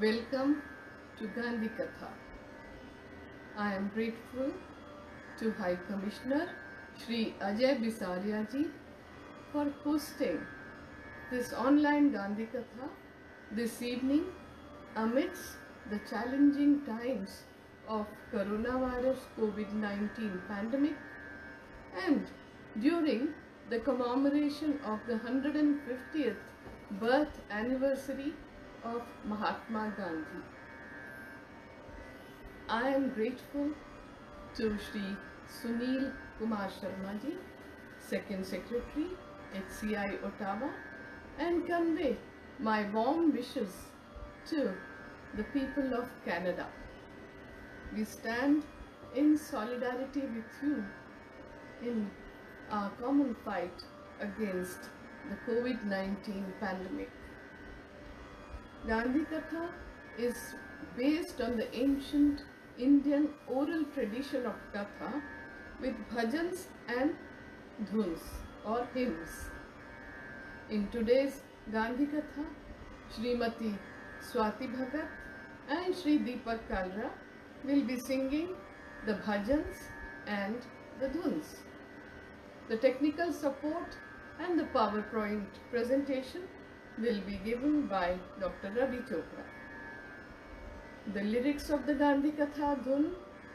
Welcome to Gandhi Katha. I am grateful to High Commissioner Sri Ajay Ji for hosting this online Gandhi Katha This evening, amidst the challenging times of coronavirus COVID-19 pandemic and during the commemoration of the 150th birth anniversary of Mahatma Gandhi, I am grateful to Shri Sunil Kumar Sharmaji, Second Secretary, HCI Ottawa, and convey my warm wishes to the people of Canada. We stand in solidarity with you in our common fight against the COVID-19 pandemic. Gandhi Katha is based on the ancient Indian oral tradition of Katha with bhajans and dhuns or hymns. In today's Gandhi Katha, Srimati Swati Bhagat and Shri Deepak Kalra will be singing the bhajans and the dhuns. The technical support and the PowerPoint presentation will be given by Dr. Ravi Chopra. The lyrics of the Gandhi Katha dhun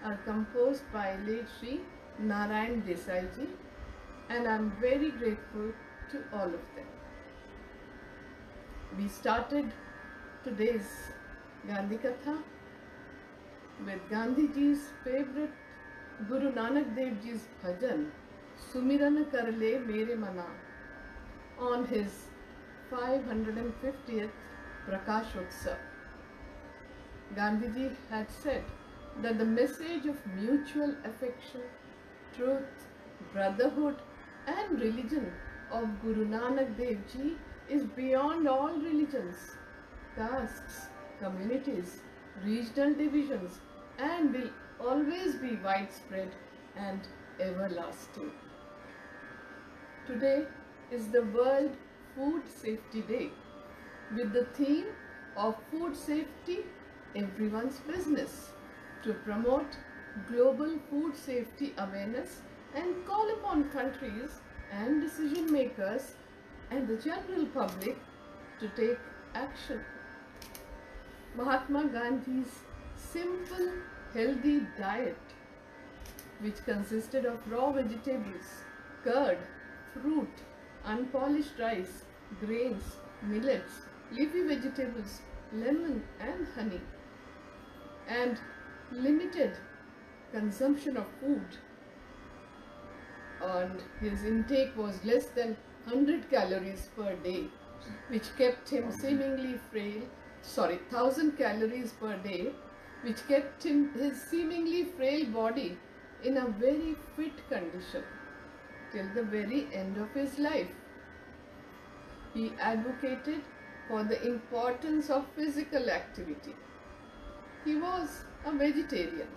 are composed by late Shri Narayan Desaiji, and I am very grateful to all of them. We started today's Gandhi Katha with Gandhiji's favorite Guru Nanak Dev Ji's bhajan, Sumiran Karle Mere Mana, on his 550th Prakashotsav. Gandhiji had said that the message of mutual affection, truth, brotherhood and religion of Guru Nanak Dev Ji is beyond all religions, castes, communities, regional divisions and will always be widespread and everlasting. Today is the World Food Safety Day with the theme of food safety, everyone's business, to promote global food safety awareness and call upon countries and decision makers and the general public to take action. Mahatma Gandhi's simple healthy diet, which consisted of raw vegetables, curd, fruit, unpolished rice, grains, millets, leafy vegetables, lemon and honey, and limited consumption of food, and his intake was less than 100 calories per day, which kept him seemingly frail, 1000 calories per day, which kept his seemingly frail body in a very fit condition till the very end of his life. He advocated for the importance of physical activity. He was a vegetarian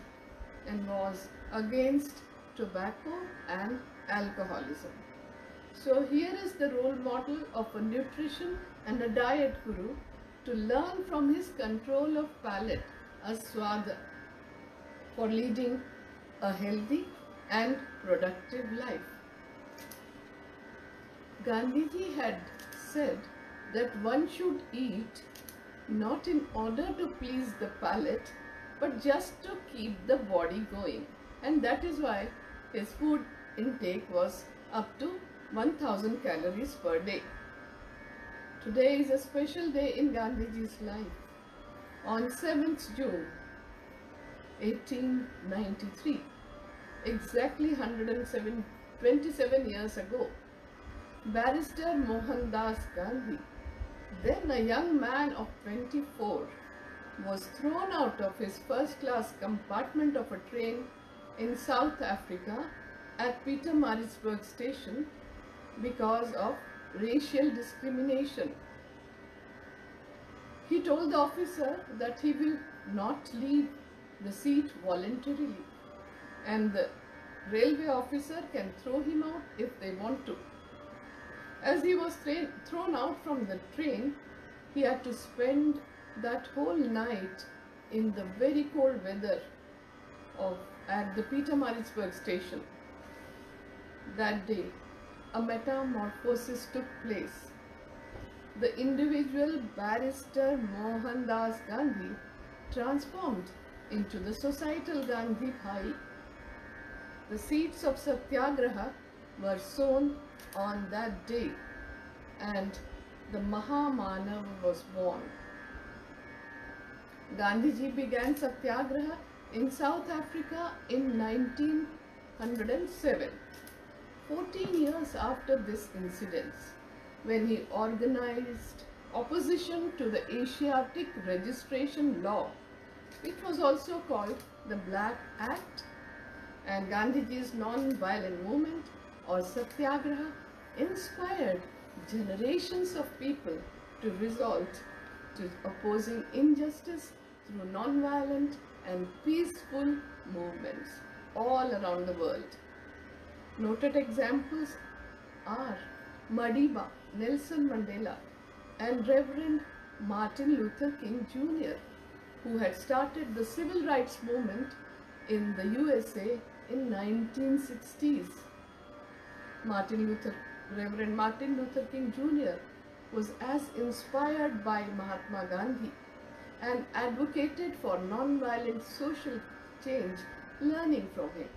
and was against tobacco and alcoholism. So here is the role model of a nutrition and a diet guru to learn from his control of palate, a swada, for leading a healthy and productive life. Gandhiji had said that one should eat not in order to please the palate but just to keep the body going, and that is why his food intake was up to 1000 calories per day. Today is a special day in Gandhiji's life. On 7th June 1893, exactly 127 years ago, Barrister Mohandas Gandhi, then a young man of 24, was thrown out of his first-class compartment of a train in South Africa at Pietermaritzburg station because of racial discrimination. He told the officer that he will not leave the seat voluntarily and the railway officer can throw him out if they want to. As he was thrown out from the train, he had to spend that whole night in the very cold weather at the Pietermaritzburg station. That day, a metamorphosis took place. the individual barrister Mohandas Gandhi transformed into the societal Gandhi Bhai. The seeds of Satyagraha were sown on that day, and the Mahamanav was born. Gandhiji began Satyagraha in South Africa in 1907, 14 years after this incident, when he organized opposition to the Asiatic Registration Law, which was also called the Black Act, and Gandhiji's non-violent movement or Satyagraha inspired generations of people to resolve to opposing injustice through non-violent and peaceful movements all around the world. Noted examples are Madiba, Nelson Mandela, and Reverend Martin Luther King Jr., who had started the civil rights movement in the USA in 1960s. Reverend Martin Luther King Jr. Was as inspired by Mahatma Gandhi and advocated for non-violent social change, learning from him.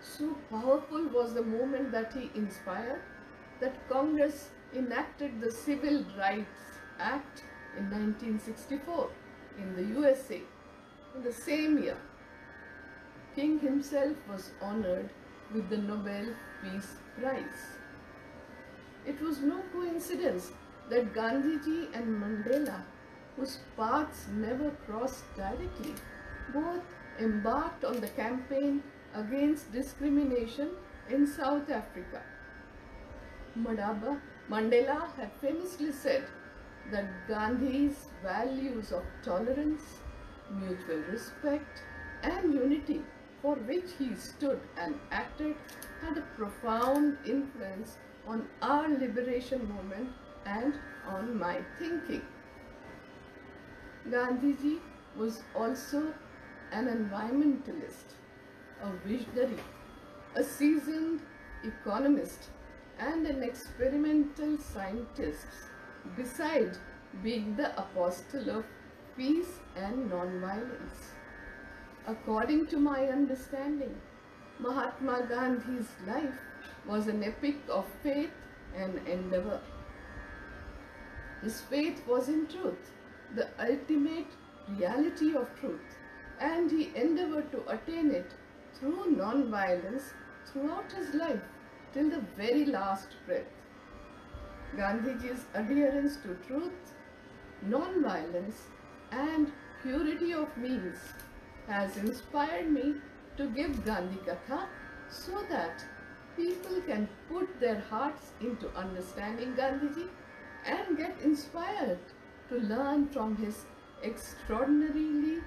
So powerful was the movement that he inspired that Congress enacted the Civil Rights Act in 1964 in the USA. In the same year, King himself was honored with the Nobel Peace Prize. It was no coincidence that Gandhiji and Mandela, whose paths never crossed directly, both embarked on the campaign against discrimination in South Africa. Mandela had famously said that Gandhi's values of tolerance, mutual respect, and unity, for which he stood and acted, had a profound influence on our liberation movement and on my thinking. Gandhiji was also an environmentalist, a visionary, a seasoned economist, and an experimental scientist, besides being the apostle of peace and non-violence. According to my understanding, Mahatma Gandhi's life was an epic of faith and endeavor. His faith was in truth, the ultimate reality of truth, and he endeavored to attain it through non-violence throughout his life till the very last breath. Gandhiji's adherence to truth, non-violence, and purity of means has inspired me to give Gandhi Katha so that people can put their hearts into understanding Gandhiji and get inspired to learn from his extraordinary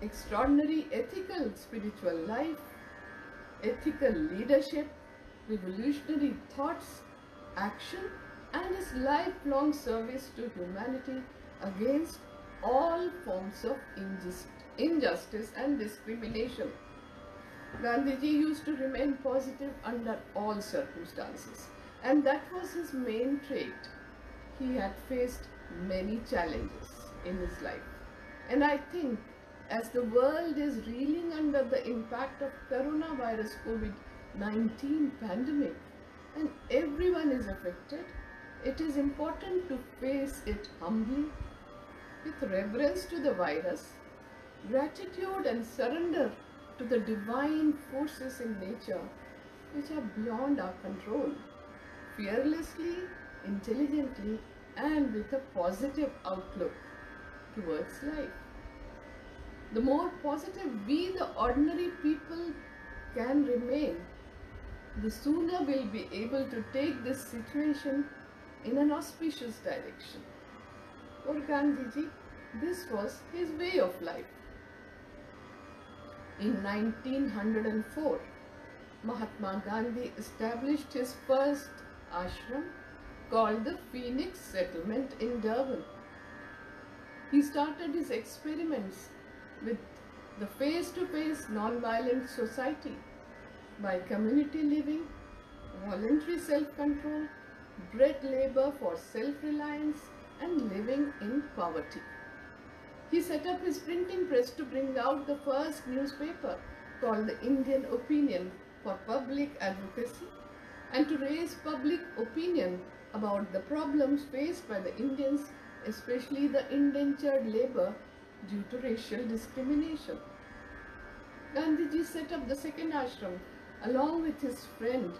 ethical spiritual life, ethical leadership, revolutionary thoughts, action, and his lifelong service to humanity against all forms of injustice and discrimination. Gandhiji used to remain positive under all circumstances, and that was his main trait. He had faced many challenges in his life, and I think as the world is reeling under the impact of coronavirus COVID-19 pandemic and everyone is affected, it is important to face it humbly, with reverence to the virus, gratitude and surrender to the divine forces in nature which are beyond our control, fearlessly, intelligently, and with a positive outlook towards life. The more positive we, the ordinary people, can remain, the sooner we'll be able to take this situation in an auspicious direction. For Gandhiji, this was his way of life. In 1904, Mahatma Gandhi established his first ashram called the Phoenix Settlement in Durban. He started his experiments with the face-to-face non-violent society by community living, voluntary self-control, bred labor for self-reliance and living in poverty. He set up his printing press to bring out the first newspaper called the Indian Opinion for public advocacy and to raise public opinion about the problems faced by the Indians, especially the indentured labor due to racial discrimination. Gandhiji set up the second ashram along with his friend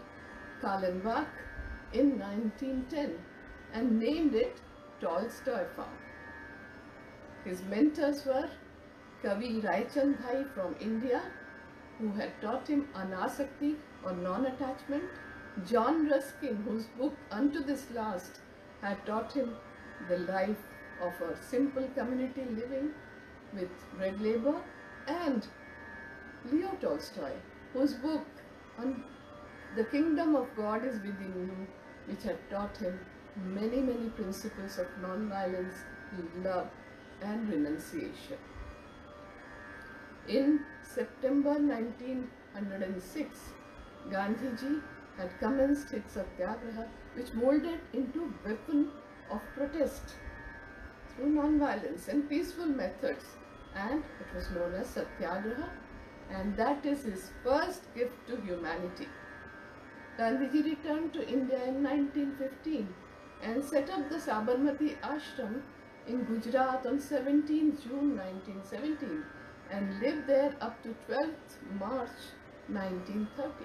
Kallenbach in 1910 and named it Tolstoy Farm. His mentors were Kavi Raichandbhai from India, who had taught him Anasakti or non-attachment, John Ruskin, whose book Unto This Last had taught him the life of a simple community living with bread labor, and Leo Tolstoy, whose book on The Kingdom of God Is Within You, which had taught him many principles of non-violence, love and renunciation. In September 1906, Gandhiji had commenced his Satyagraha, which molded into weapon of protest through non-violence and peaceful methods, and it was known as Satyagraha, and that is his first gift to humanity. Gandhiji returned to India in 1915 and set up the Sabarmati Ashram in Gujarat on 17 June 1917 and lived there up to 12th March 1930.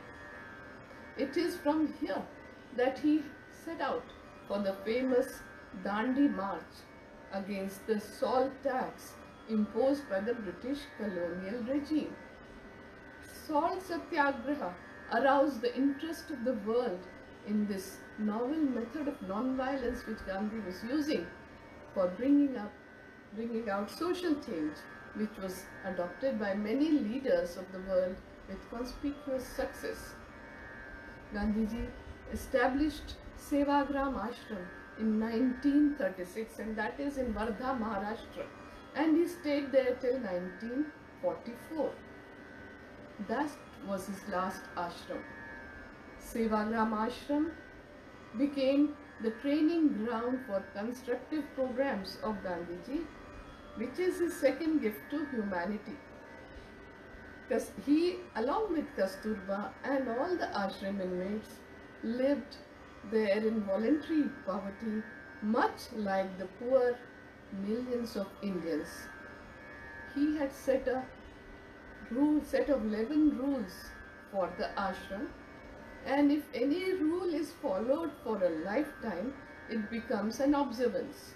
It is from here that he set out for the famous Dandi March against the salt tax imposed by the British colonial regime. Salt Satyagraha aroused the interest of the world in this novel method of non-violence which Gandhi was using for bringing out social change, which was adopted by many leaders of the world with conspicuous success. Gandhiji established Sevagram Ashram in 1936, and that is in Wardha, Maharashtra, and he stayed there till 1944. That was his last ashram. Sevagram Ashram became the training ground for constructive programs of Gandhiji, which is his second gift to humanity. He, along with Kasturba and all the ashram inmates, lived there in voluntary poverty, much like the poor millions of Indians. He had set a set of 11 rules for the ashram, and if any rule is followed for a lifetime, it becomes an observance.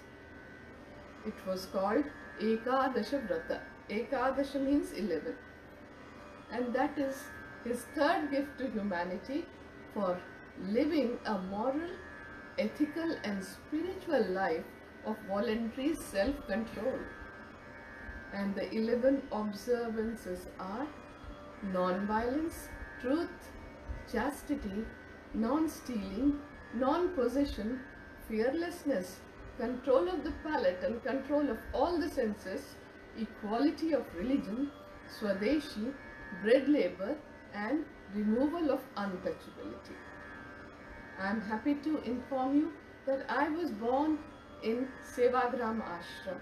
It was called Ekadasha Vrata. Ekadasha means 11, and that is his third gift to humanity for living a moral, ethical and spiritual life of voluntary self-control. And the 11 observances are non-violence, truth, chastity, non-stealing, non-possession, fearlessness, control of the palate and control of all the senses, equality of religion, Swadeshi, bread labor and removal of untouchability. I am happy to inform you that I was born in Sevagram Ashram.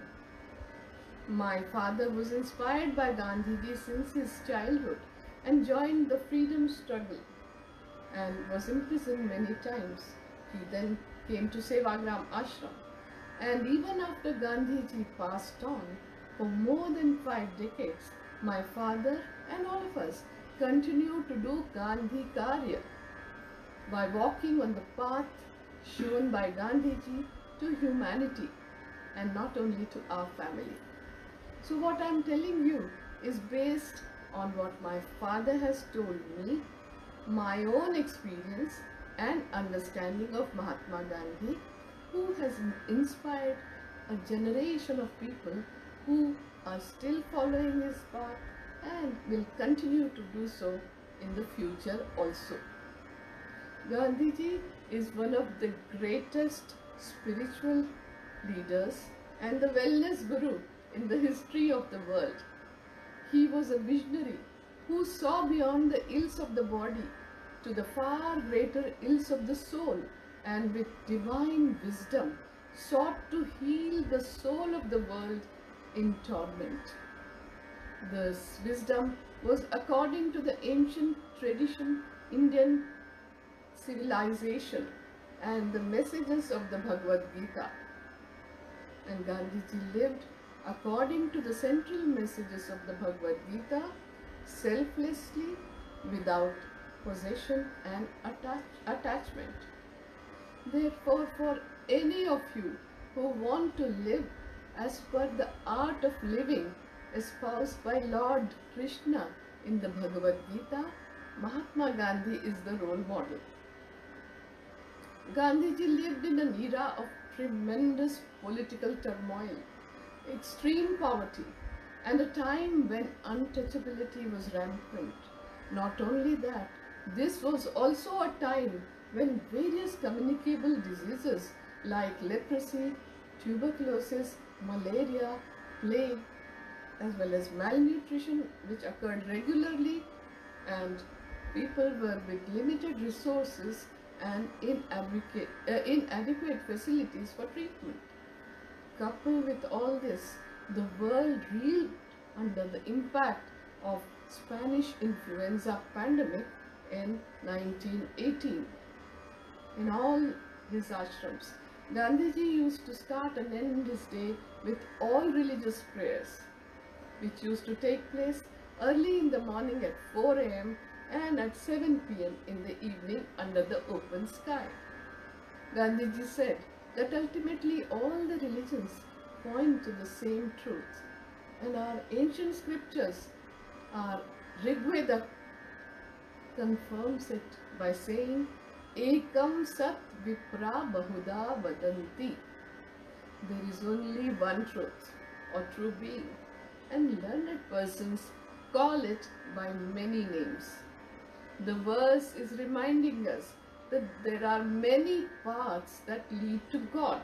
My father was inspired by Gandhiji since his childhood and joined the freedom struggle and was imprisoned many times. He then came to Sevagram Ashram, and even after Gandhiji passed on, for more than 5 decades, my father and all of us continued to do Gandhi Karya by walking on the path shown by Gandhiji to humanity and not only to our family. So what I am telling you is based on what my father has told me, my own experience and understanding of Mahatma Gandhi, who has inspired a generation of people who are still following his path and will continue to do so in the future also. Gandhiji is one of the greatest spiritual leaders and the wellness guru in the history of the world. He was a visionary who saw beyond the ills of the body to the far greater ills of the soul and with divine wisdom sought to heal the soul of the world in torment. This wisdom was according to the ancient tradition, Indian civilization, and the messages of the Bhagavad Gita. And Gandhiji lived according to the central messages of the Bhagavad Gita, selflessly, without possession and attachment. Therefore, for any of you who want to live as per the art of living espoused by Lord Krishna in the Bhagavad Gita, Mahatma Gandhi is the role model. Gandhiji lived in an era of tremendous political turmoil, extreme poverty, and a time when untouchability was rampant. Not only that, this was also a time when various communicable diseases like leprosy, tuberculosis, malaria, plague, as well as malnutrition, which occurred regularly, and people were with limited resources and inadequate facilities for treatment. Coupled with all this, the world reeled under the impact of Spanish influenza pandemic in 1918. In all his ashrams, Gandhiji used to start and end his day with all religious prayers, which used to take place early in the morning at 4 a.m. and at 7 p.m. in the evening under the open sky. Gandhiji said that ultimately all the religions point to the same truth, and our ancient scriptures, our Rigveda, confirms it by saying, Ekam Sat Vipra Bahuda Vadanti. There is only one truth or true being, and learned persons call it by many names. The verse is reminding us that there are many paths that lead to God,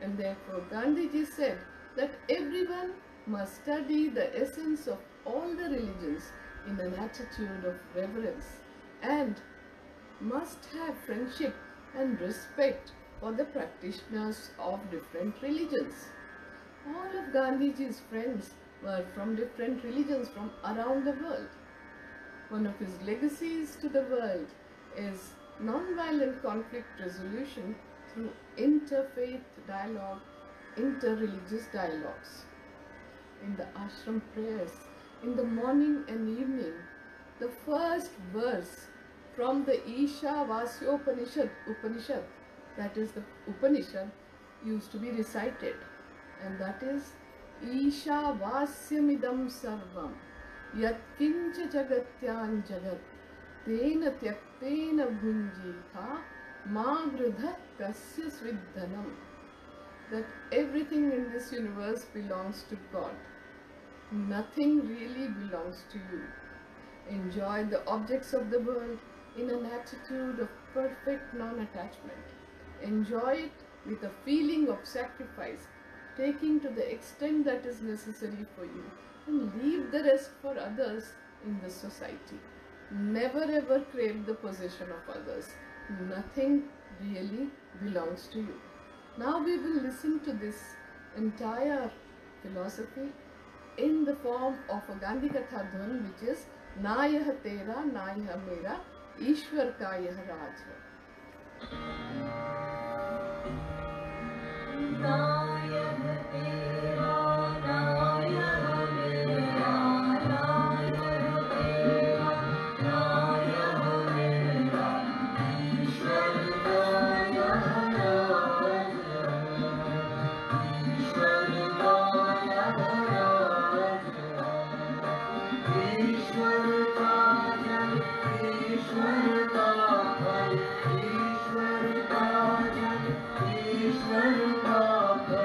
and therefore Gandhiji said that everyone must study the essence of all the religions in an attitude of reverence, and must have friendship and respect for the practitioners of different religions. All of Gandhiji's friends were from different religions from around the world. One of his legacies to the world is non-violent conflict resolution through interfaith dialogue, interreligious dialogues. In the ashram prayers, in the morning and evening, the first verse from the Isha Vasyopanishad, Upanishad, that is the Upanishad, used to be recited, and that is Isha Vasyamidam Sarvam Yat Kincha Jagatyan Jagat Tena Tyaktena Bhunjitha Magradhat Kasya Sviddhanam. That everything in this universe belongs to God. Nothing really belongs to you. Enjoy the objects of the world in an attitude of perfect non-attachment. Enjoy it with a feeling of sacrifice, taking to the extent that is necessary for you, and leave the rest for others in the society. Never ever crave the possession of others. Nothing really belongs to you. Now we will listen to this entire philosophy in the form of a Gandhi Katha dhan, which is Na Yah Tera, Na Yah Mera, Ishwar Ka Yah Raj Hai. Na Yah Tera, Na Yah Mera, Na Yah Tera, Na Yah Mera, Ishwar Ka Yah Raj Hai, Ishwar Ka Yah Raj Hai, Ishwar Ka Jai, Ishwar Ka Jai, Ishwar Ka Jai, Ishwar Ka Jai.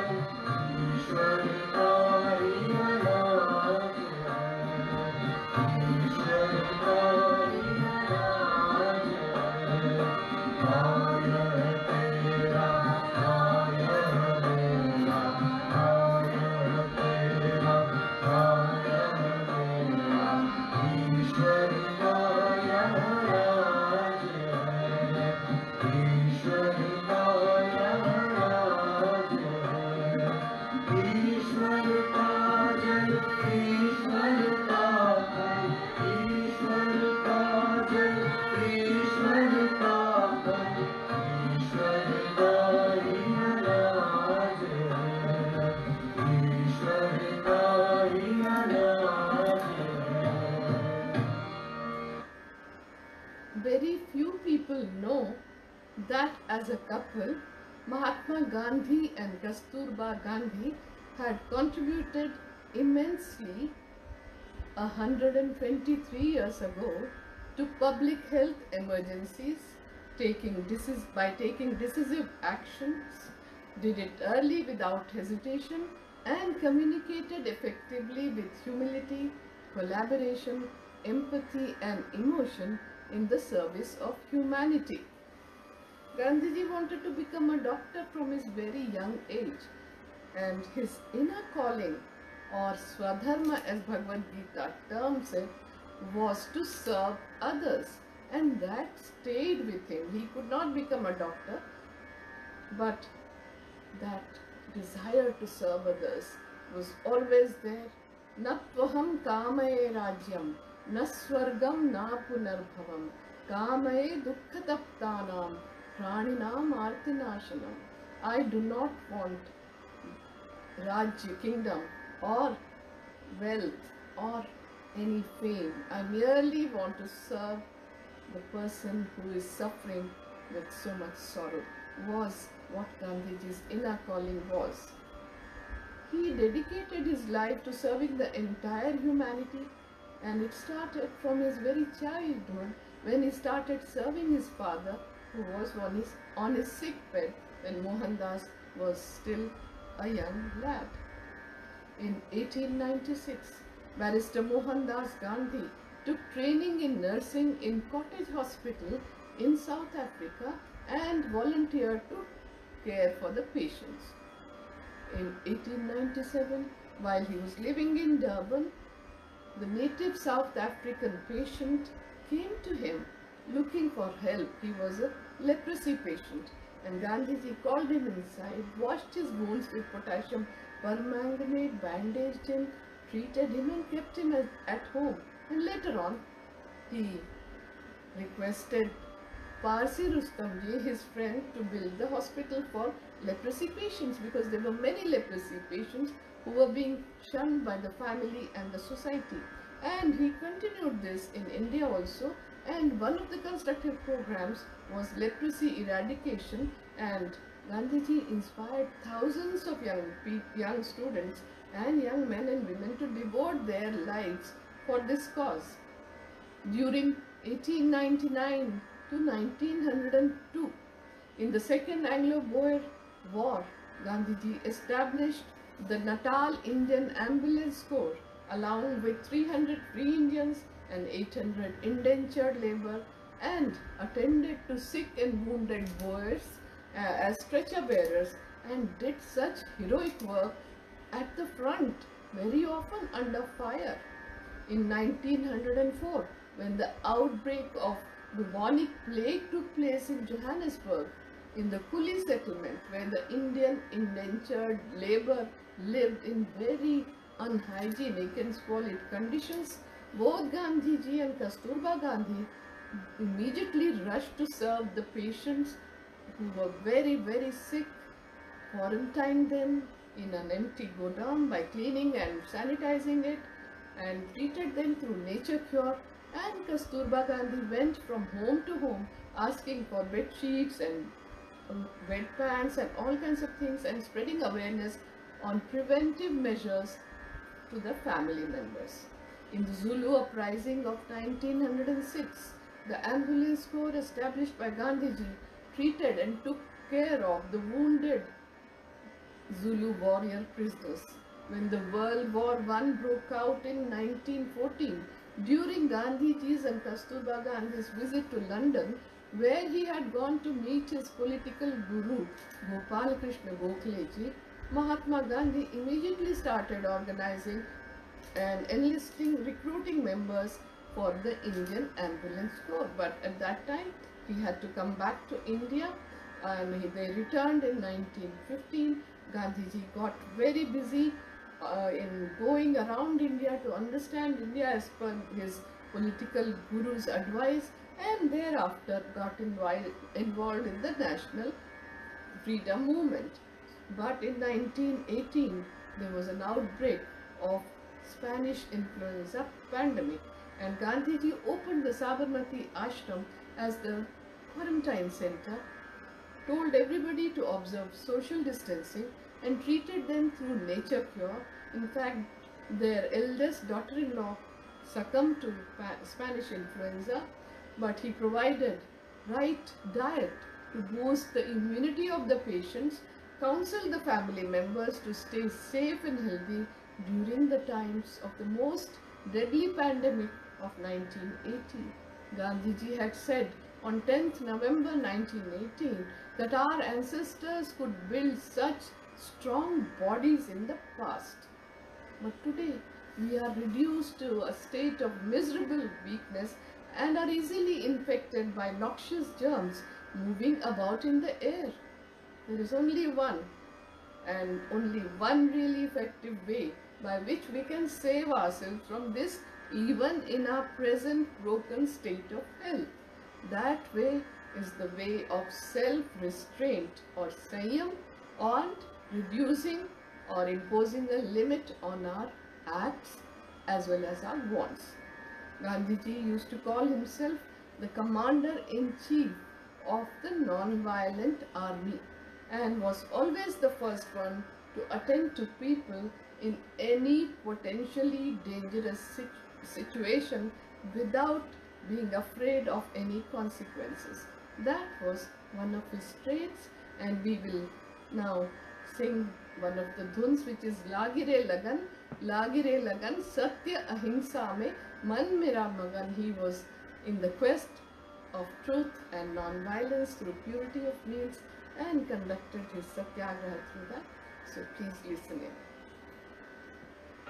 people, Mahatma Gandhi and Kasturba Gandhi had contributed immensely 123 years ago to public health emergencies, by taking decisive actions, did it early without hesitation, and communicated effectively with humility, collaboration, empathy and emotion in the service of humanity. Gandhiji wanted to become a doctor from his very young age, and his inner calling, or Swadharma as Bhagavad Gita terms it, was to serve others, and that stayed with him. He could not become a doctor, but that desire to serve others was always there. Natvaham kamaye rajyam, naswargam napunarbhavam, kamaye dukhataptanam, praninam artinashanam. I do not want Rajya, kingdom, or wealth, or any fame. I merely want to serve the person who is suffering with so much sorrow, was what Gandhiji's inner calling was. He dedicated his life to serving the entire humanity, and it started from his very childhood when he started serving his father, who was on his sick bed when Mohandas was still a young lad. In 1896, Barrister Mohandas Gandhi took training in nursing in Cottage Hospital in South Africa and volunteered to care for the patients. In 1897, while he was living in Durban, the native South African patient came to him looking for help. He was a leprosy patient, and Gandhiji called him inside, washed his wounds with potassium permanganate, bandaged him, treated him and kept him at home. And later on, he requested Parsi Rustamji, his friend, to build the hospital for leprosy patients, because there were many leprosy patients who were being shunned by the family and the society. And he continued this in India also, and one of the constructive programs was leprosy eradication, and Gandhiji inspired thousands of young students and young men and women to devote their lives for this cause. During 1899 to 1902, in the Second Anglo-Boer War, Gandhiji established the Natal Indian Ambulance Corps, along with 300 free Indians and 800 indentured labor, and attended to sick and wounded Boers as stretcher bearers, and did such heroic work at the front, very often under fire. In 1904, when the outbreak of bubonic plague took place in Johannesburg, in the Kuli settlement, where the Indian indentured labor lived in very unhygienic and squalid conditions, both Gandhiji and Kasturba Gandhi immediately rushed to serve the patients who were very, very sick, quarantined them in an empty godown by cleaning and sanitizing it, and treated them through nature cure. And Kasturba Gandhi went from home to home asking for bed sheets and bed pans and all kinds of things, and spreading awareness on preventive measures to the family members. In the Zulu uprising of 1906, the ambulance corps established by Gandhiji treated and took care of the wounded Zulu warrior prisoners. When the World War I broke out in 1914, during Gandhiji's and Kasturba Gandhi's visit to London, where he had gone to meet his political guru Gopal Krishna Gokhaleji, Mahatma Gandhi immediately started organizing and recruiting members for the Indian Ambulance Corps. But at that time, he had to come back to India, and they returned in 1915. Gandhiji got very busy in going around India to understand India as per his political guru's advice, and thereafter got involved in the national freedom movement. But in 1918, there was an outbreak of Spanish influenza pandemic, and Gandhiji opened the Sabarmati Ashram as the quarantine center told everybody to observe social distancing and treated them through nature cure. In fact, their eldest daughter-in-law succumbed to Spanish influenza, but he provided right diet to boost the immunity of the patients, counseled the family members to stay safe and healthy during the times of the most deadly pandemic of 1918. Gandhiji had said on 10th November 1918 that our ancestors could build such strong bodies in the past. But today we are reduced to a state of miserable weakness and are easily infected by noxious germs moving about in the air. There is only one and only one really effective way by which we can save ourselves from this, even in our present broken state of health. That way is the way of self-restraint or Sanyam, or reducing or imposing a limit on our acts as well as our wants. Gandhiji used to call himself the commander-in-chief of the non-violent army and was always the first one to attend to people in any potentially dangerous situation without being afraid of any consequences. That was one of his traits, and we will now sing one of the dhuns, which is Lagire Lagan, Satya Ahimsa mein Man Mera Magan. He was in the quest of truth and non-violence through purity of means and conducted his Satyagraha through that. So please listen in.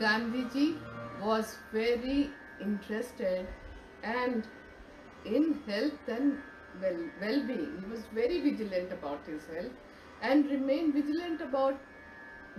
Gandhiji was very interested and in health and well-being. He was very vigilant about his health and remained vigilant about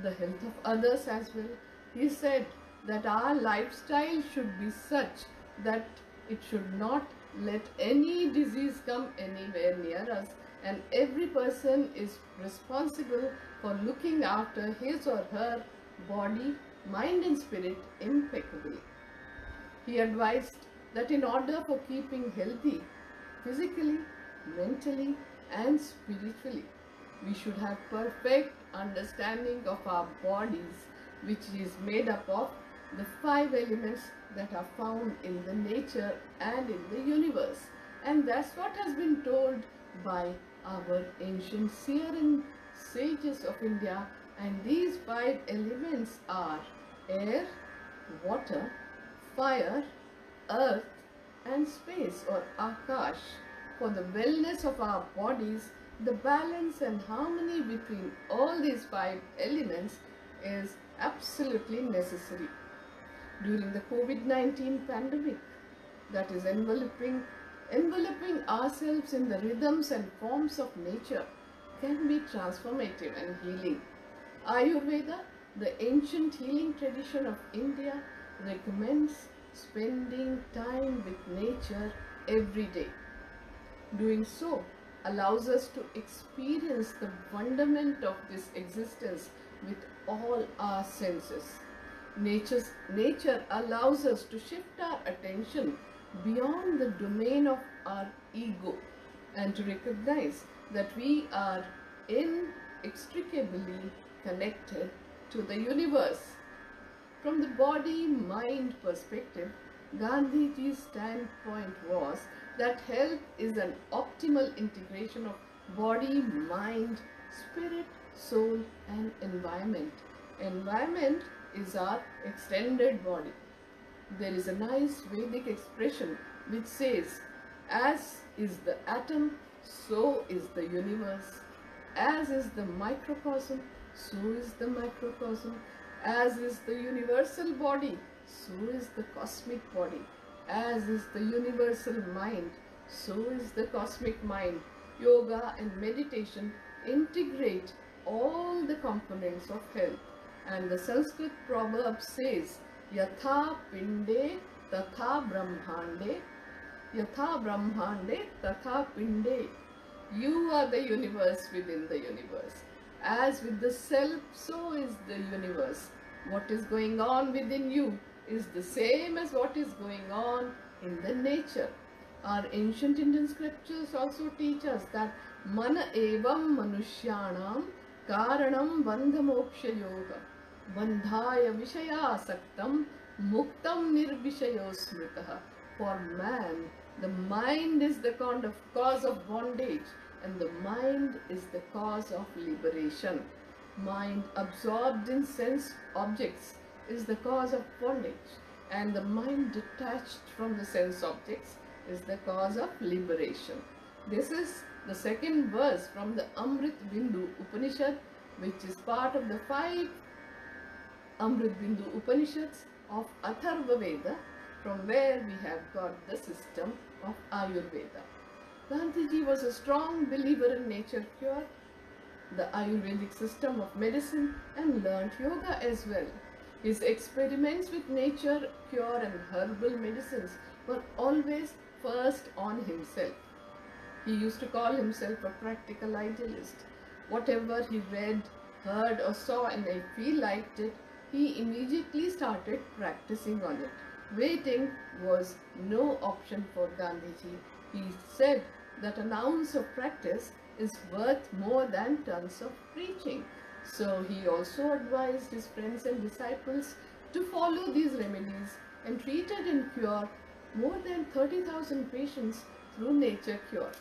the health of others as well. He said that our lifestyle should be such that it should not let any disease come anywhere near us, and every person is responsible for looking after his or her body, mind and spirit impeccably. He advised that in order for keeping healthy physically, mentally and spiritually, we should have perfect understanding of our bodies, which is made up of the 5 elements that are found in the nature and in the universe. And that's what has been told by our ancient seer and sages of India. And these 5 elements are air, water, fire, earth and space or Akash. For the wellness of our bodies, the balance and harmony between all these 5 elements is absolutely necessary. During the COVID-19 pandemic, that is enveloping ourselves in the rhythms and forms of nature can be transformative and healing. Ayurveda, the ancient healing tradition of India, recommends spending time with nature every day. Doing so allows us to experience the wonderment of this existence with all our senses. Nature allows us to shift our attention beyond the domain of our ego and to recognize that we are in inextricably connected to the universe. From the body-mind perspective, Gandhiji's standpoint was that health is an optimal integration of body, mind, spirit, soul and environment. Environment is our extended body. There is a nice Vedic expression which says, as is the atom, so is the universe. As is the microcosm, so is the macrocosm. As is the universal body, so is the cosmic body. As is the universal mind, so is the cosmic mind. Yoga and meditation integrate all the components of health. And the Sanskrit proverb says, Yatha Pinde Tatha Brahmande. Yatha Brahmande Tatha Pinde. You are the universe within the universe. As with the self, so is the universe. What is going on within you is the same as what is going on in the nature. Our ancient Indian scriptures also teach us that Mana evam manushyanam karanam bandha moksha yoga bandhaya vishaya saktam muktam nirvishayo smritaha. For man, the mind is the cause of bondage and the mind is the cause of liberation. Mind absorbed in sense objects is the cause of bondage, and the mind detached from the sense objects is the cause of liberation. This is the second verse from the Amrit Bindu Upanishad, which is part of the 5 Amrit Bindu Upanishads of Atharva Veda, from where we have got the system of Ayurveda. Gandhiji was a strong believer in nature cure, the Ayurvedic system of medicine, and learned yoga as well. His experiments with nature, cure and herbal medicines were always first on himself. He used to call himself a practical idealist. Whatever he read, heard or saw and if he liked it, he immediately started practicing on it. Waiting was no option for Gandhiji. He said that an ounce of practice is worth more than tons of preaching. So he also advised his friends and disciples to follow these remedies and treated and cured more than 30,000 patients through nature cure.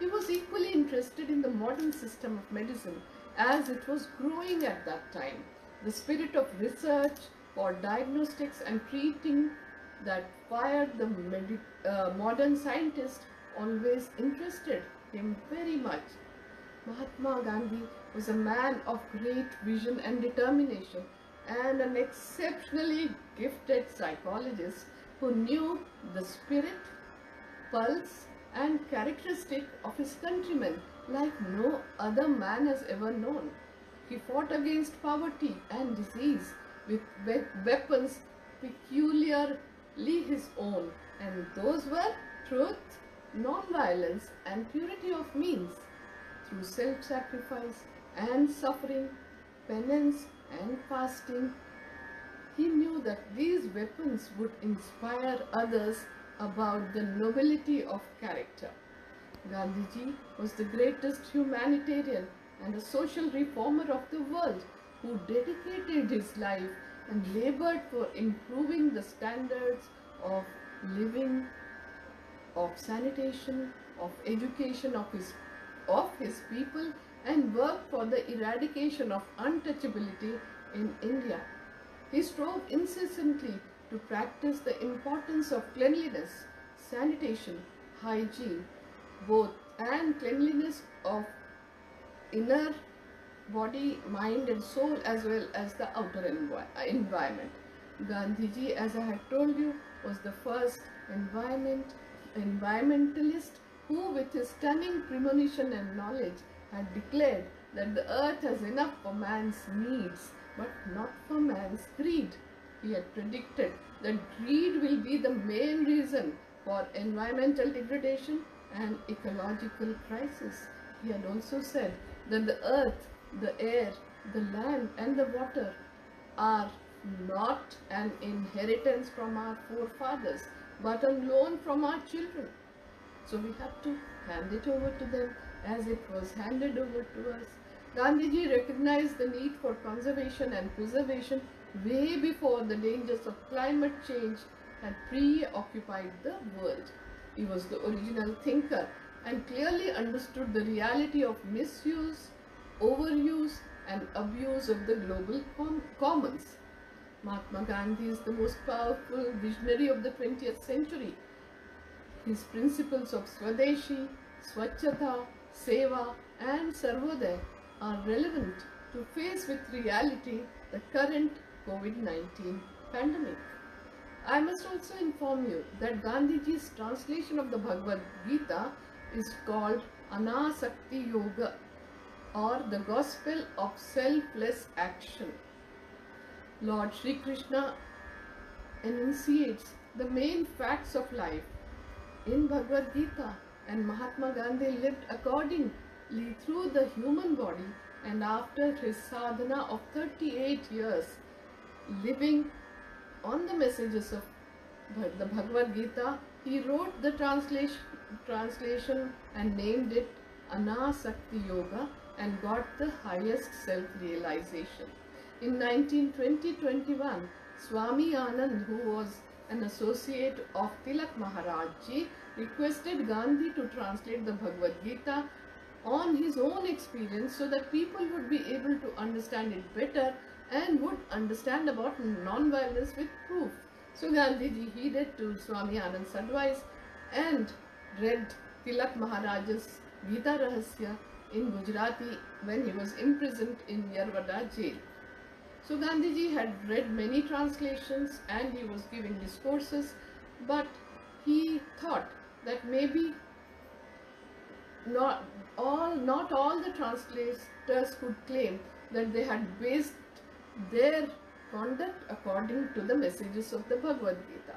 He was equally interested in the modern system of medicine as it was growing at that time. The spirit of research for diagnostics and treating that fired the modern scientist always interested him very much. Mahatma Gandhi was a man of great vision and determination and an exceptionally gifted psychologist who knew the spirit, pulse and characteristic of his countrymen like no other man has ever known. He fought against poverty and disease with weapons peculiarly his own, and those were truth, non-violence and purity of means. Through self-sacrifice and suffering, penance and fasting, he knew that these weapons would inspire others about the nobility of character. Gandhiji was the greatest humanitarian and a social reformer of the world who dedicated his life and labored for improving the standards of living, of sanitation, of education of his people, and worked for the eradication of untouchability in India. He strove incessantly to practice the importance of cleanliness, sanitation, hygiene, both and cleanliness of inner body, mind and soul as well as the outer environment. Gandhiji, as I have told you, was the first environmentalist who with his stunning premonition and knowledge had declared that the earth has enough for man's needs but not for man's greed. He had predicted that greed will be the main reason for environmental degradation and ecological crisis. He had also said that the earth, the air, the land and the water are not an inheritance from our forefathers but a loan from our children. So we have to hand it over to them as it was handed over to us. Gandhiji recognized the need for conservation and preservation way before the dangers of climate change had preoccupied the world. He was the original thinker and clearly understood the reality of misuse, overuse and abuse of the global commons. Mahatma Gandhi is the most powerful visionary of the 20th century. His principles of Swadeshi, Swachhata, Seva and Sarvodaya are relevant to face with reality the current COVID-19 pandemic. I must also inform you that Gandhiji's translation of the Bhagavad Gita is called Anasakti Yoga, or the Gospel of Selfless Action. Lord Sri Krishna enunciates the main facts of life in Bhagavad Gita, and Mahatma Gandhi lived accordingly through the human body, and after his sadhana of 38 years living on the messages of the Bhagavad Gita, he wrote the translation and named it Anasakti Yoga and got the highest self-realization. In 1920-21, Swami Anand, who was an associate of Tilak Maharaj Ji, requested Gandhi to translate the Bhagavad Gita on his own experience so that people would be able to understand it better and would understand about non-violence with proof. So Gandhiji heeded to Swami Anand's advice and read Tilak Maharaj's Gita Rahasya in Gujarati when he was imprisoned in Yerwada jail. So Gandhiji had read many translations and he was giving discourses, but he thought that maybe not all the translators could claim that they had based their conduct according to the messages of the Bhagavad Gita.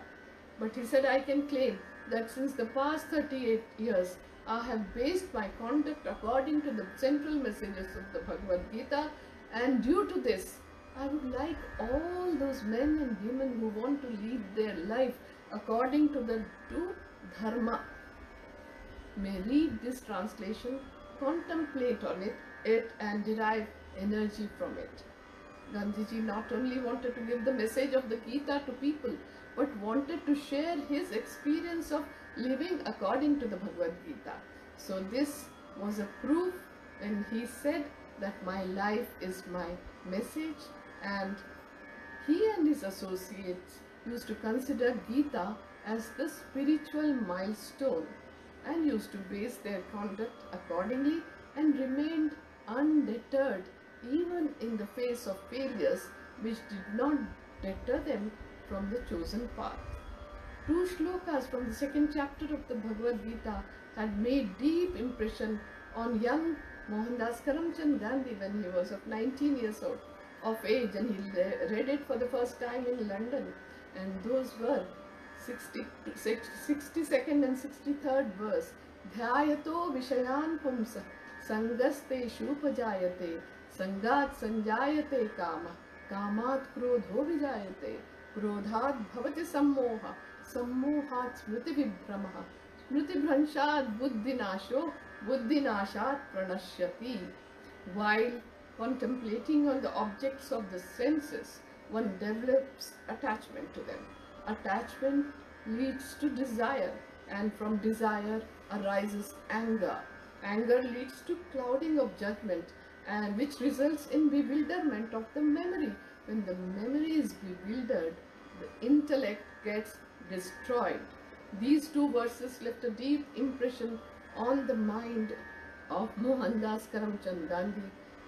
But he said, I can claim that since the past 38 years, I have based my conduct according to the central messages of the Bhagavad Gita, and due to this, I would like all those men and women who want to lead their life according to the two dharma may read this translation, contemplate on it and derive energy from it. Gandhiji not only wanted to give the message of the Gita to people, but wanted to share his experience of living according to the Bhagavad Gita. So this was a proof when he said that my life is my message, and he and his associates used to consider Gita as the spiritual milestone and used to base their conduct accordingly and remained undeterred even in the face of failures which did not deter them from the chosen path. Two shlokas from the second chapter of the Bhagavad Gita had made deep impression on young Mohandas Karamchand Gandhi when he was of 19 years old of age, and he read it for the first time in London, and those were 62nd and 63rd verse. Dhyayato Vishayan Pumsa Sangaste Shupajayate Sangat Sanjayate Kama Kamat Krodho Vijayate Krodhat Bhavati Sammoha Sammohat Smriti Vibhramaha Smriti Bhranshad Buddhinasho Buddhinashat Pranashyati. While contemplating on the objects of the senses, one develops attachment to them. Attachment leads to desire, and from desire arises anger. Anger leads to clouding of judgment, and which results in bewilderment of the memory. When the memory is bewildered, the intellect gets destroyed. These two verses left a deep impression on the mind of Mohandas Karamchand Gandhi.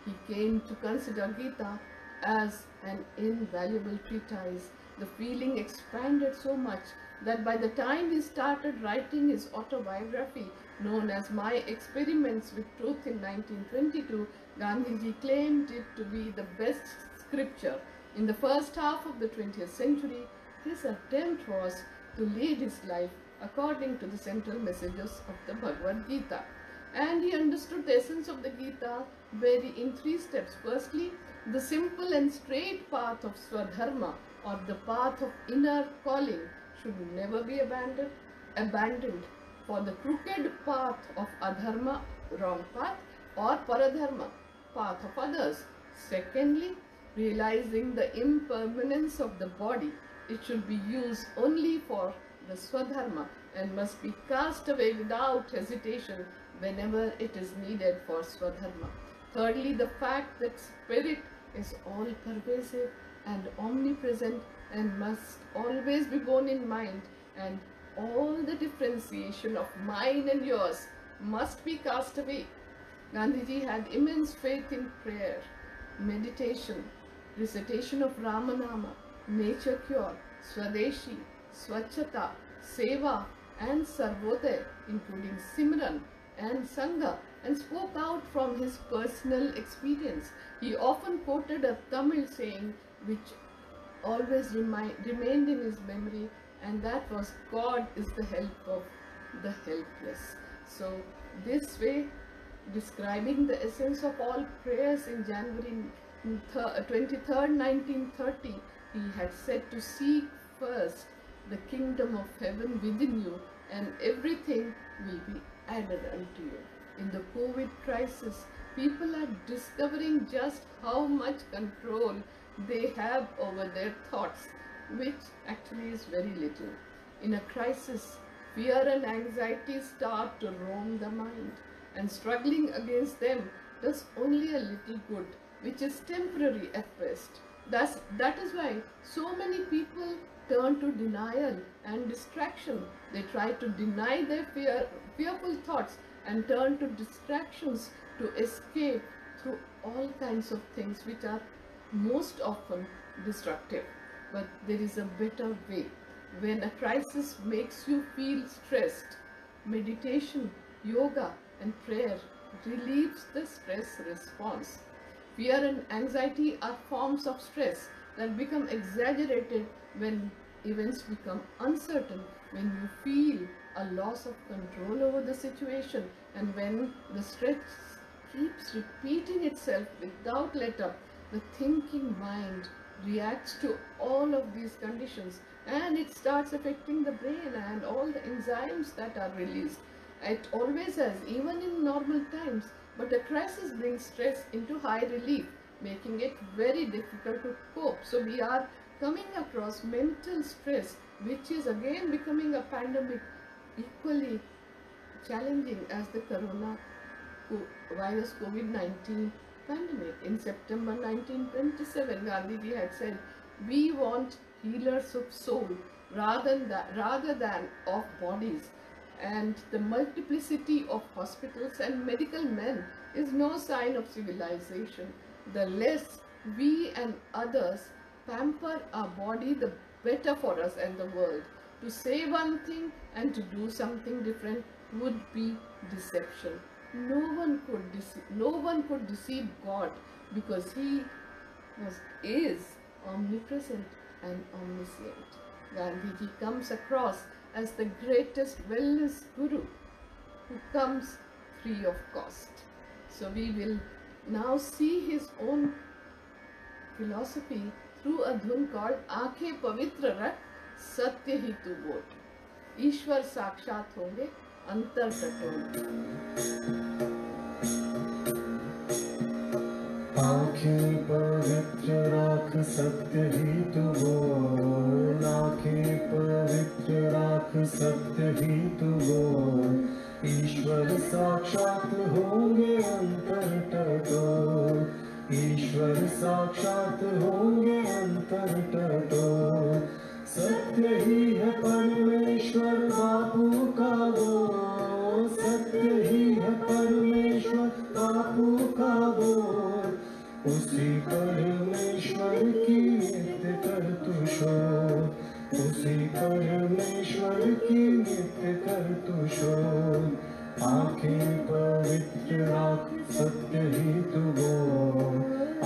He came to consider Gita as an invaluable treatise. The feeling expanded so much that by the time he started writing his autobiography known as My Experiments with Truth in 1922, Gandhiji claimed it to be the best scripture. In the first half of the 20th century, his attempt was to lead his life according to the central messages of the Bhagavad Gita. And he understood the essence of the Gita in three steps. Firstly, the simple and straight path of Swadharma, or the path of inner calling, should never be abandoned for the crooked path of adharma, wrong path, or paradharma, path of others. Secondly, realizing the impermanence of the body, it should be used only for the Swadharma and must be cast away without hesitation whenever it is needed for Swadharma. Thirdly, the fact that spirit is all-pervasive and omnipresent and must always be borne in mind, and all the differentiation of mine and yours must be cast away. Gandhiji had immense faith in prayer, meditation, recitation of Ramanama, nature cure, Swadeshi, Swachhata, Seva and Sarvodaya, including Simran and Sangha, and spoke out from his personal experience. He often quoted a Tamil saying which always remained in his memory, and that was, God is the help of the helpless. So this way, describing the essence of all prayers in January 23rd, 1930, he had said to seek first the kingdom of heaven within you, and everything will be added unto you. In the COVID crisis, people are discovering just how much control they have over their thoughts, which actually is very little. In a crisis, fear and anxiety start to roam the mind, and struggling against them does only a little good, which is temporary at best. That is why so many people turn to denial and distraction. They try to deny their fearful thoughts and turn to distractions to escape through all kinds of things which are most often destructive. But there is a better way. When a crisis makes you feel stressed, meditation, yoga and prayer relieves the stress response. Fear and anxiety are forms of stress that become exaggerated when events become uncertain, when you feel a loss of control over the situation, and when the stress keeps repeating itself without let up. The thinking mind reacts to all of these conditions, and it starts affecting the brain and all the enzymes that are released. It always has, even in normal times, but a crisis brings stress into high relief, making it very difficult to cope. So we are coming across mental stress, which is again becoming a pandemic, equally challenging as the coronavirus COVID-19 pandemic. In September 1927, Gandhiji had said, "We want healers of soul rather than of bodies, and the multiplicity of hospitals and medical men is no sign of civilization. The less we and others pamper our body, the better for us and the world. To say one thing and to do something different would be deception. No one could deceive God, because He is omnipresent and omniscient." Gandhiji comes across as the greatest wellness guru who comes free of cost. So we will now see his own philosophy through a dhun called Aankhe Pavitra Rakh Satya Hi Tu Bol. Ishwar Sakshat Honge Antar Katonge. Aankhe Pavitra Rakh Satya Hi Tu Bol. Aankhe Pavitra Rakh Satya Hi Tu Bol. ईश्वर साक्षात होंगे अंतर टटोल. ईश्वर साक्षात होंगे अंतर टटोल. सत्य ही है परमेश्वर बापू का बोल. सत्य ही है परमेश्वर बापू का बोल. उसी परमेश्वर की नित्य कर तू शोध. उसी परमेश्वर की नित्य कर तू शोध. आँखें पवित्र राख सत्य ही तू बोल.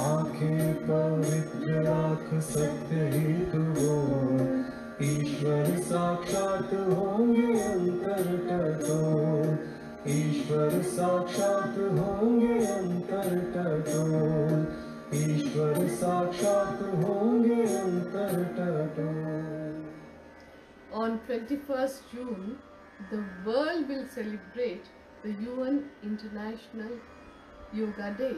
आँखें पवित्र राख सत्य ही तू बोल. ईश्वर साक्षात होंगे अंतर टटोल. ईश्वर साक्षात होंगे अंतर टटोल. ईश्वर साक्षात होंगे अंतर टटोल. On 21st June, the world will celebrate the UN International Yoga Day,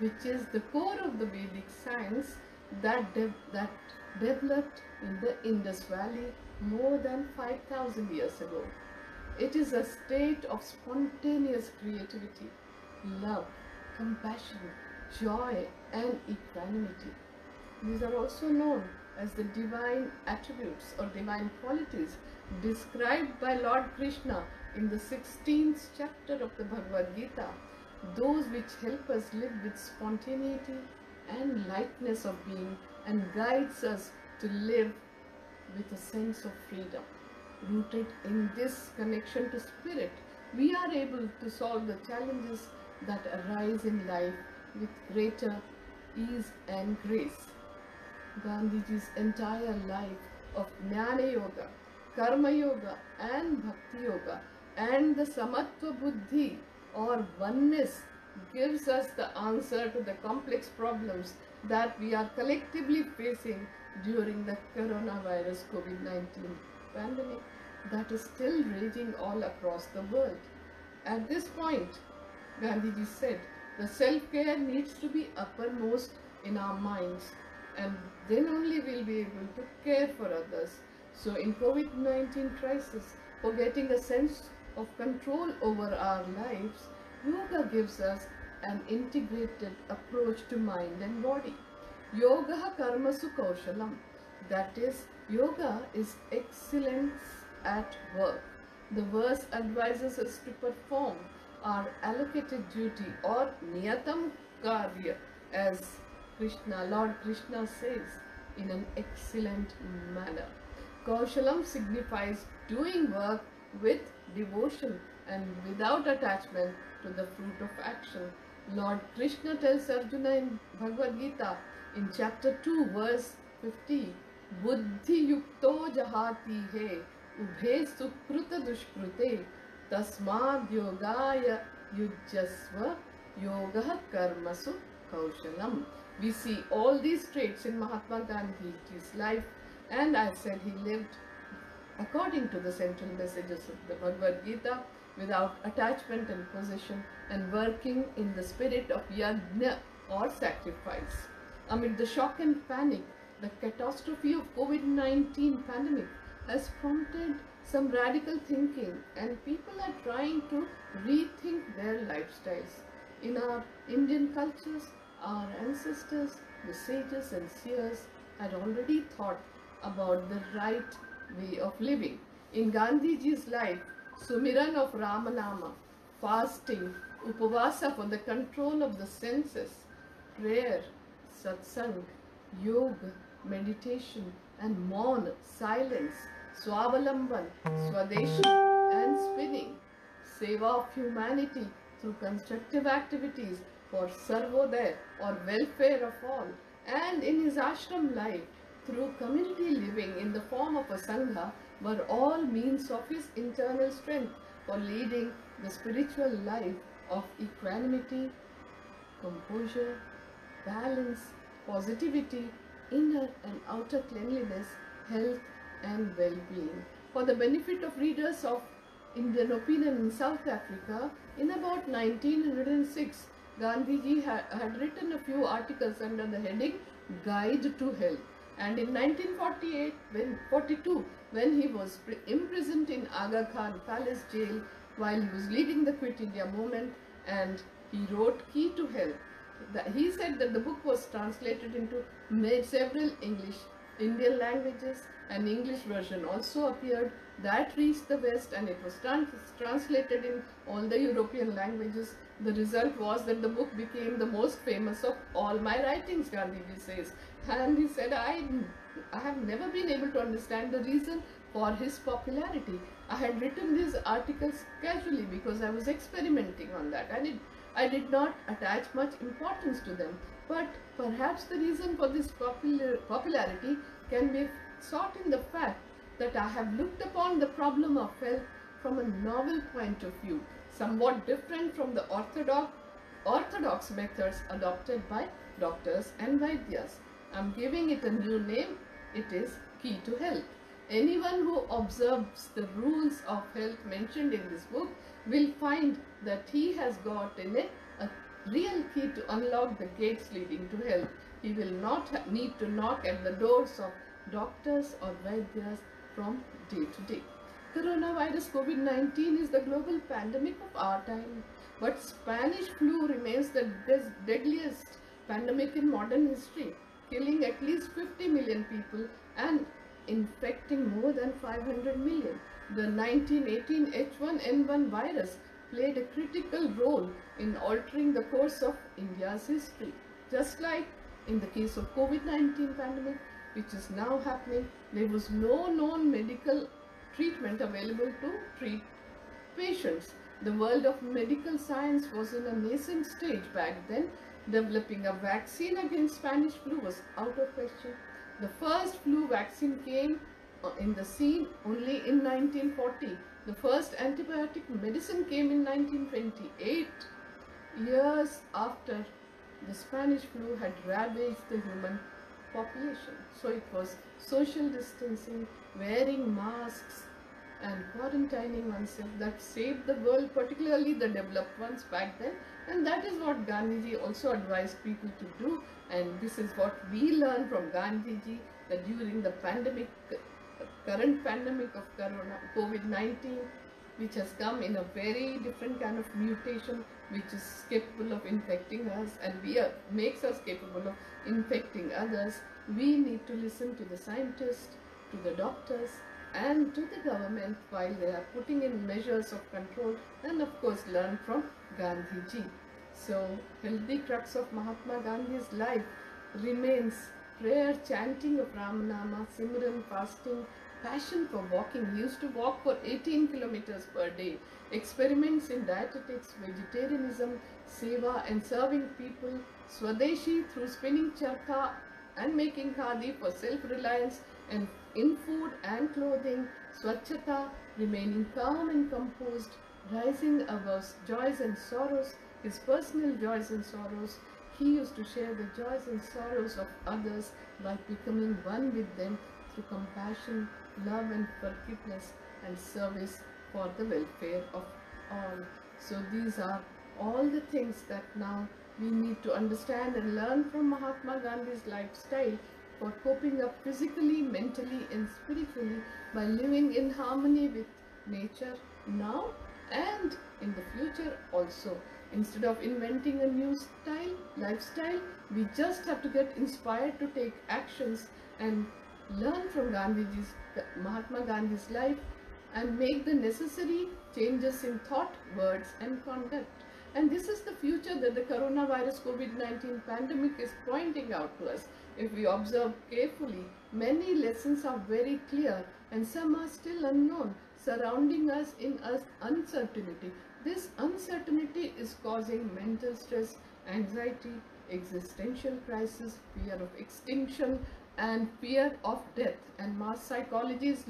which is the core of the Vedic science that developed in the Indus Valley more than 5,000 years ago. It is a state of spontaneous creativity, love, compassion, joy and equanimity. These are also known as the divine attributes or divine qualities described by Lord Krishna in the 16th chapter of the Bhagavad Gita, those which help us live with spontaneity and lightness of being and guides us to live with a sense of freedom. Rooted in this connection to spirit, we are able to solve the challenges that arise in life with greater ease and grace. Gandhiji's entire life of Jnana Yoga, Karma Yoga and Bhakti Yoga and the Samatva Buddhi or oneness gives us the answer to the complex problems that we are collectively facing during the coronavirus COVID-19 pandemic that is still raging all across the world. At this point, Gandhiji said, the self-care needs to be uppermost in our minds and then only we'll be able to care for others. So in COVID-19 crisis, for getting a sense of control over our lives, yoga gives us an integrated approach to mind and body. Yoga karmasu kaushalam, that is, yoga is excellence at work. The verse advises us to perform our allocated duty or niyatam karya, as Lord Krishna says, in an excellent manner. Kaushalam signifies doing work with devotion and without attachment to the fruit of action. Lord Krishna tells Arjuna in Bhagavad Gita in chapter 2 verse 50, Buddhi yukto jahati he ubhe sukruta dushkrute tasmad yogaya yujjasva yoga karmasu kaushalam. We see all these traits in Mahatma Gandhi's life, and I said he lived according to the central messages of the Bhagavad Gita without attachment and possession and working in the spirit of yajna or sacrifice. Amid the shock and panic, the catastrophe of COVID-19 pandemic has prompted some radical thinking and people are trying to rethink their lifestyles. In our Indian cultures, our ancestors, the sages and seers, had already thought about the right way of living. In Gandhiji's life, Sumiran of Ramanama, fasting, upavasa for the control of the senses, prayer, satsang, yoga, meditation and mourn, silence, swabalamban, swadeshi and spinning, seva of humanity through constructive activities for Sarvodaya or welfare of all, and in his ashram life through community living in the form of a sangha were all means of his internal strength for leading the spiritual life of equanimity, composure, balance, positivity, inner and outer cleanliness, health and well-being. For the benefit of readers of Indian opinion in South Africa, in about 1906, Gandhiji had written a few articles under the heading Guide to Health, and in 1942 when he was imprisoned in Aga Khan Palace jail while he was leading the Quit India movement, and he wrote Key to Health. He said that the book was translated into several Indian languages. An English version also appeared that reached the West and it was translated in all the European languages. The result was that the book became the most famous of all my writings, Gandhiji says. And he said, I have never been able to understand the reason for his popularity. I had written these articles casually because I was experimenting on that. I did not attach much importance to them. But perhaps the reason for this popularity can be sought in the fact that I have looked upon the problem of health from a novel point of view, somewhat different from the orthodox methods adopted by doctors and vaidyas. I am giving it a new name. It is Key to Health. Anyone who observes the rules of health mentioned in this book will find that he has got in it a real key to unlock the gates leading to health. He will not need to knock at the doors of doctors or vaidyas from day to day. Coronavirus COVID-19 is the global pandemic of our time, but Spanish flu remains the deadliest pandemic in modern history, killing at least 50 million people and infecting more than 500 million. The 1918 H1N1 virus played a critical role in altering the course of India's history. Just like in the case of COVID-19 pandemic, which is now happening, there was no known medical treatment available to treat patients. The world of medical science was in a nascent stage back then. Developing a vaccine against Spanish flu was out of question. The first flu vaccine came in the scene only in 1940. The first antibiotic medicine came in 1928, years after the Spanish flu had ravaged the human population. So it was social distancing, wearing masks and quarantining oneself that saved the world, particularly the developed ones back then. And that is what Gandhiji also advised people to do, and this is what we learn from Gandhiji, that during the pandemic, current pandemic of COVID-19, which has come in a very different kind of mutation, which is capable of infecting us and makes us capable of infecting others, we need to listen to the scientists, to the doctors and to the government while they are putting in measures of control, and of course learn from Gandhiji. So healthy crux of Mahatma Gandhi's life remains prayer, chanting of Ramanama, Simran, fasting, passion for walking. He used to walk for 18 kilometers per day. Experiments in dietetics, vegetarianism, seva and serving people. Swadeshi through spinning charkha and making khadi for self-reliance and in food and clothing. Swachhata, remaining calm and composed, rising above joys and sorrows, his personal joys and sorrows. He used to share the joys and sorrows of others by becoming one with them through compassion, love and forgiveness and service for the welfare of all. So these are all the things that now we need to understand and learn from Mahatma Gandhi's lifestyle for coping up physically, mentally and spiritually by living in harmony with nature now and in the future also. Instead of inventing a new lifestyle, we just have to get inspired to take actions and learn from Mahatma Gandhi's life and make the necessary changes in thought, words and conduct. And this is the future that the coronavirus COVID-19 pandemic is pointing out to us. If we observe carefully, many lessons are very clear and some are still unknown, surrounding us in uncertainty. This uncertainty is causing mental stress, anxiety, existential crisis, fear of extinction and fear of death, and mass psychologies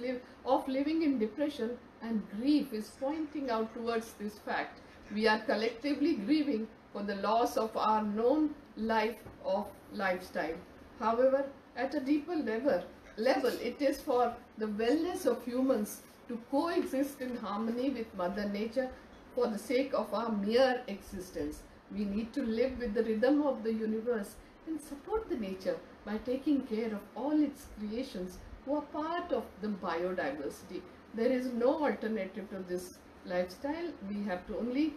of living in depression and grief is pointing out towards this fact. We are collectively grieving for the loss of our known life of lifestyle. However, at a deeper level, it is for the wellness of humans to coexist in harmony with Mother Nature for the sake of our mere existence. We need to live with the rhythm of the universe and support the nature by taking care of all its creations who are part of the biodiversity. There is no alternative to this lifestyle. We have to only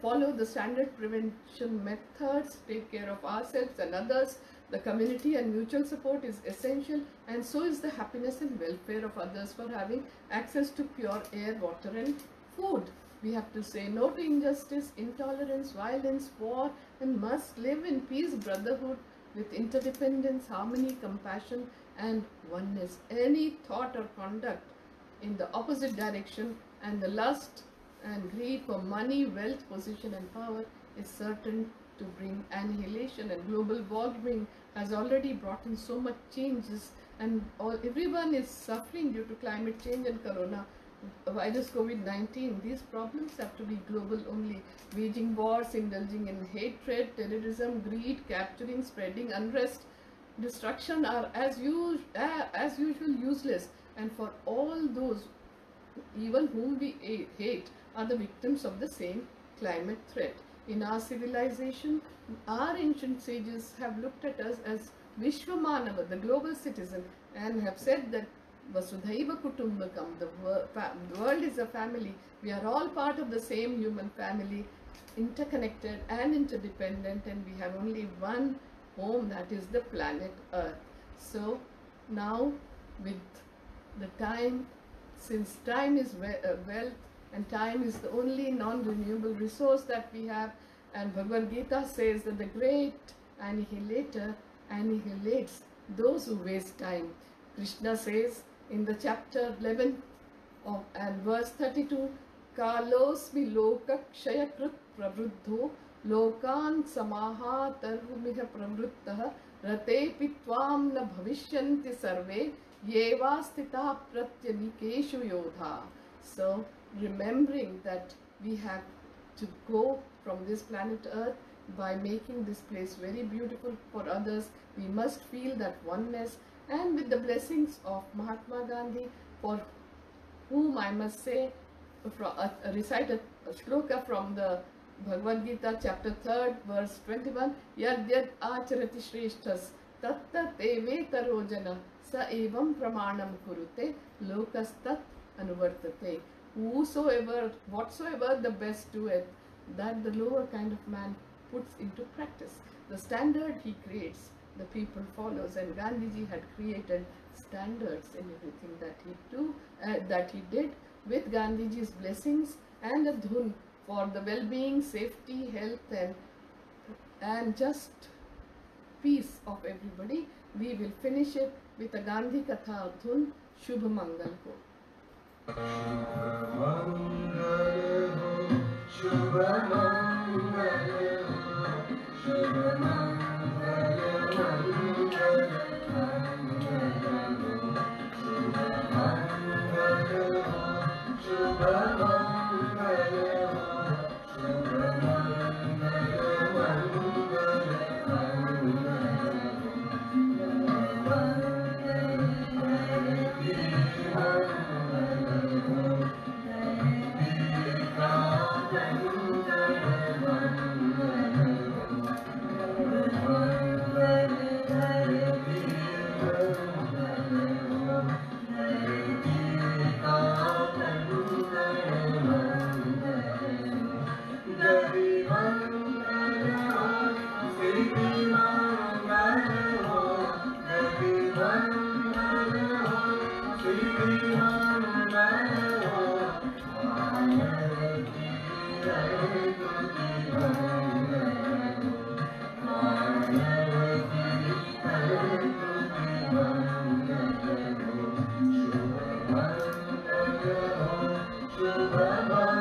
follow the standard prevention methods, take care of ourselves and others. The community and mutual support is essential, and so is the happiness and welfare of others for having access to pure air, water and food. We have to say no to injustice, intolerance, violence, war, and must live in peace, brotherhood with interdependence, harmony, compassion and oneness. Any thought or conduct in the opposite direction and the lust and greed for money, wealth, position and power is certain to bring annihilation, and global warming has already brought in so much changes, and everyone is suffering due to climate change and coronavirus COVID-19. These problems have to be global only. Waging wars, indulging in hatred, terrorism, greed, capturing, spreading unrest, destruction are as usual useless, and for all those even whom we hate are the victims of the same climate threat. in our civilization. Our ancient sages have looked at us as Vishwamanava, the global citizen, and have said that Vasudhaiva Kutumbakam, the world is a family. We are all part of the same human family, interconnected and interdependent, and we have only one home, that is the planet Earth. So now with the time, since time is wealth and time is the only non-renewable resource that we have, and Bhagavad Gita says that the great annihilator annihilates those who waste time. Krishna says in the chapter 11 and verse 32, Kalosmi loka kshayakrut pravruddho lokan samaha tarvumiha pravruttaha rate pitvam na bhavishyanti sarve yeva stita pratyanikeshu yodha. So remembering that we have to go from this planet Earth by making this place very beautiful for others, we must feel that oneness. And with the blessings of Mahatma Gandhi, for whom I must say, recite a shloka from the Bhagavad Gita chapter 3rd verse 21, Yad Yad Acharati Shreshthas Tat Tat Eveta Rojana Sa Evam Pramanam Kurute Lokas Tat Anuvartate. Whosoever, whatsoever the best doeth, that the lower kind of man puts into practice. The standard he creates, the people follows, and Gandhiji had created standards in everything that he did. With Gandhiji's blessings and a dhun for the well-being, safety, health, and just peace of everybody, we will finish it with a Gandhi Katha dhun, Shubh Mangal Ho. Bye-bye.